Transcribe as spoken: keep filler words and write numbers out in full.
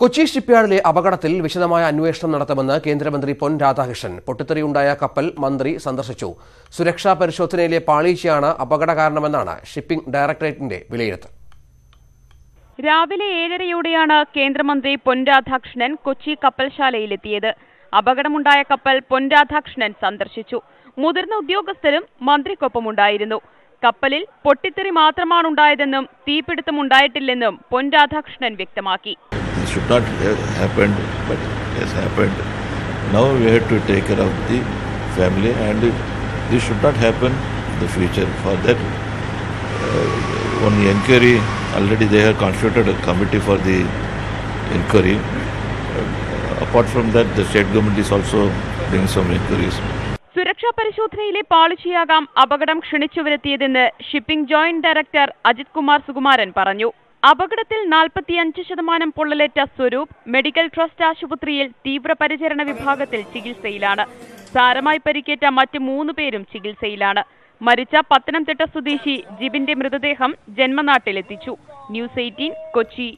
കൊച്ചി ഷിപ്പ്യാർഡിലെ അപകടത്തിൽ വിശദമായ അന്വേഷണം നടത്തുമെന്ന് കേന്ദ്രമന്ത്രി പൊൻ രാധാകൃഷ്ണൻ. പൊട്ടിത്തെറിയുണ്ടായ കപ്പൽ മന്ത്രി സന്ദർശിച്ചു. സുരക്ഷാ പരിശോധനയിലെ പാളിച്ചയാണ് അപകട കാരണമെന്നാണ് ഷിപ്പിംഗ് ഡയറക്ടറേറ്റിന്റെ വിലയിരുത്തൽ. രാവിലെ ഏഴരയോടെയാണ് കേന്ദ്രമന്ത്രി പൊൻ രാധാകൃഷ്ണൻ കൊച്ചി കപ്പൽശാലയിലെത്തിയത്. അപകടമുണ്ടായ കപ്പൽ പൊൻ രാധാകൃഷ്ണൻ സന്ദർശിച്ചു. മുതിർന്ന ഉദ്യോഗസ്ഥരും മന്ത്രിക്കൊപ്പമുണ്ടായിരുന്നു. കപ്പലിൽ പൊട്ടിത്തെറി മാത്രമാണുണ്ടായതെന്നും തീപിടുത്തമുണ്ടായിട്ടില്ലെന്നും പൊൻ രാധാകൃഷ്ണൻ വ്യക്തമാക്കി. Should not have happened, but it has happened. Now we have to take care of the family, and it, this should not happen in the future. For that, uh, on the inquiry, already they have constituted a committee for the inquiry. Uh, apart from that, the state government is also doing some inquiries. സുരക്ഷാ പരിശോധനയിലെ പാളിച്ചയാകാം അപകടം ക്ഷണിച്ചു വരുത്തിയതെന്ന് shipping joint director Ajith Kumar Sukumaran പറഞ്ഞു. അപകടത്തിൽ നാൽപ്പത്തിയഞ്ച് ശതമാനം പൊള്ളലേറ്റ സ്വരൂപ് മെഡിക്കൽ ട്രസ്റ്റ് ആശുപത്രിയിൽ തീവ്രപരിചരണ വിഭാഗത്തിൽ ചികിത്സയിലാണ്. സാരമായി പരിക്കേറ്റ മറ്റ് മൂന്ന് പേരും ചികിത്സയിലാണ്. മരിച്ച പത്തനംതിട്ട സ്വദേശി ജിബിന്റെ മൃതദേഹം ജന്മനാട്ടിലെത്തിച്ചു. News eighteen Kochi.